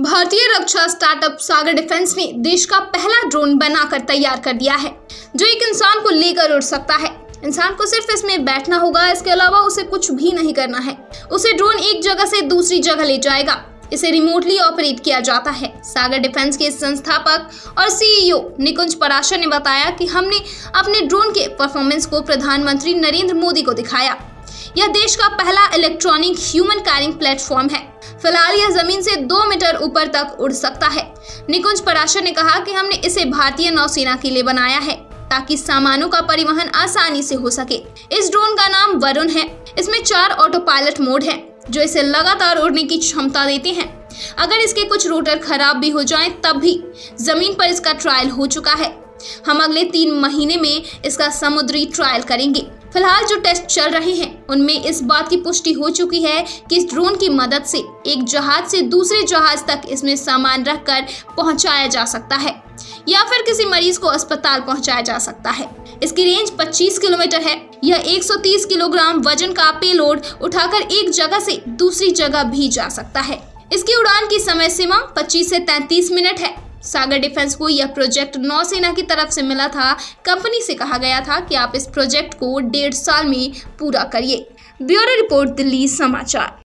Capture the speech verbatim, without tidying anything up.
भारतीय रक्षा स्टार्टअप सागर डिफेंस ने देश का पहला ड्रोन बनाकर तैयार कर दिया है जो एक इंसान को लेकर उड़ सकता है। इंसान को सिर्फ इसमें बैठना होगा, इसके अलावा उसे कुछ भी नहीं करना है। उसे ड्रोन एक जगह से दूसरी जगह ले जाएगा। इसे रिमोटली ऑपरेट किया जाता है। सागर डिफेंस के संस्थापक और सीईओ निकुंज पराशर ने बताया कि हमने अपने ड्रोन के परफॉर्मेंस को प्रधानमंत्री नरेंद्र मोदी को दिखाया। यह देश का पहला इलेक्ट्रॉनिक ह्यूमन कैरिंग प्लेटफॉर्म है। फिलहाल यह जमीन से दो मीटर ऊपर तक उड़ सकता है। निकुंज पराशर ने कहा कि हमने इसे भारतीय नौसेना के लिए बनाया है ताकि सामानों का परिवहन आसानी से हो सके। इस ड्रोन का नाम वरुण है। इसमें चार ऑटो पायलट मोड हैं, जो इसे लगातार उड़ने की क्षमता देते हैं। अगर इसके कुछ रोटर खराब भी हो जाएं तब भी जमीन पर इसका ट्रायल हो चुका है। हम अगले तीन महीने में इसका समुद्री ट्रायल करेंगे। फिलहाल जो टेस्ट चल रहे हैं उनमें इस बात की पुष्टि हो चुकी है कि इस ड्रोन की मदद से एक जहाज से दूसरे जहाज तक इसमें सामान रखकर पहुंचाया जा सकता है या फिर किसी मरीज को अस्पताल पहुंचाया जा सकता है। इसकी रेंज पच्चीस किलोमीटर है। यह एक सौ तीस किलोग्राम वजन का पेलोड उठाकर एक जगह से दूसरी जगह भी जा सकता है। इसकी उड़ान की समय सीमा पच्चीस से तैंतीस मिनट है। सागर डिफेंस को यह प्रोजेक्ट नौसेना की तरफ से मिला था। कंपनी से कहा गया था कि आप इस प्रोजेक्ट को डेढ़ साल में पूरा करिए। ब्यूरो रिपोर्ट, दिल्ली समाचार।